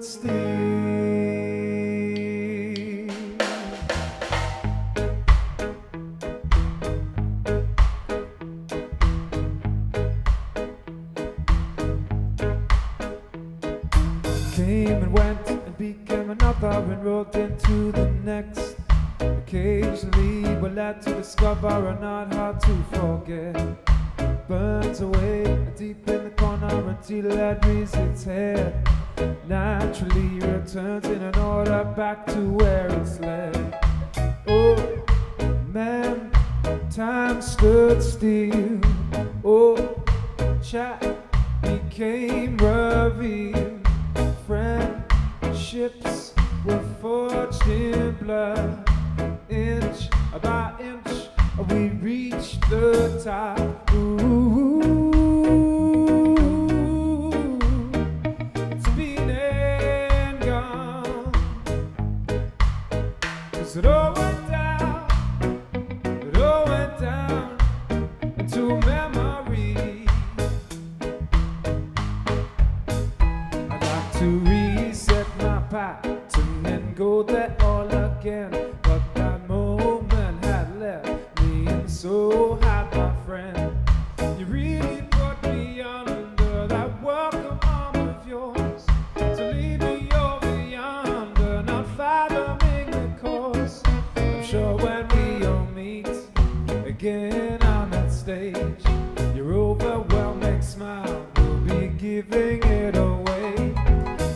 stood still. Came and went and became another, and rolled into the next. Occasionally we're led to discover not how to forget. It burns away deep in the corner until it resets head. Naturally returns in an order back to where it's led. Oh man, time stood still. Oh chat became revealed. Friendships were forged in blood. Inch by inch, we reach the top. Ooh, it's been and gone. 'Cause it all went down into memory. I'd like to reset my pattern and go there all again. So hot, my friend, you really put me under that welcome arm of yours. To leave me over yonder, not fathoming the course. I'm sure when we all meet again on that stage, your overwhelming smile will be giving it away.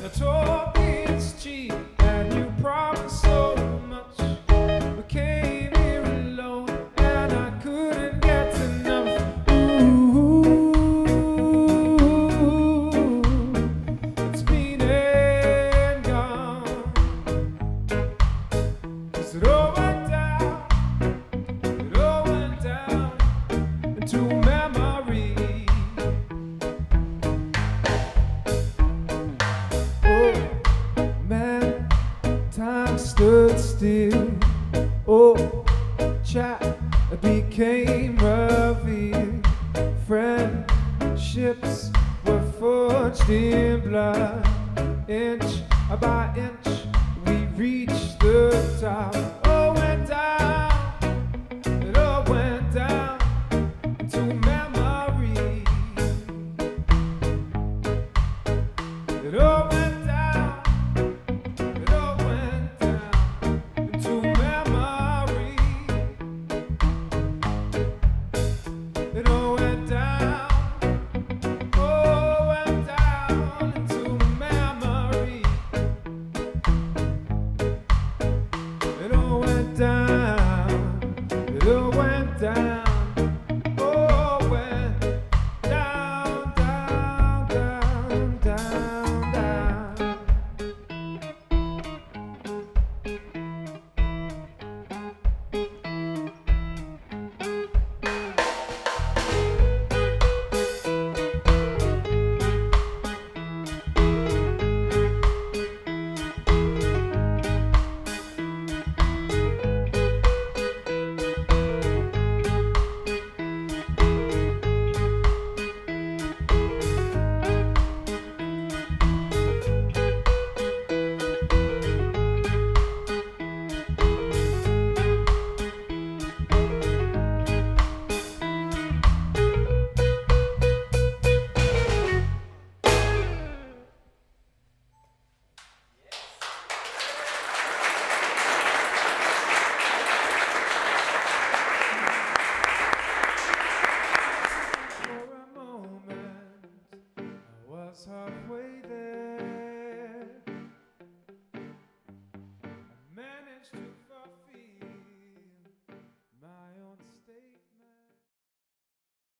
The talk is cheap and you promise so much. We came here alone, couldn't get enough. Ooh, it's been and gone. 'Cause it all went down into memory. Oh man, time stood still. Oh chat became revealed. Friendships were forged in blood. Inch by inch, we reached the top.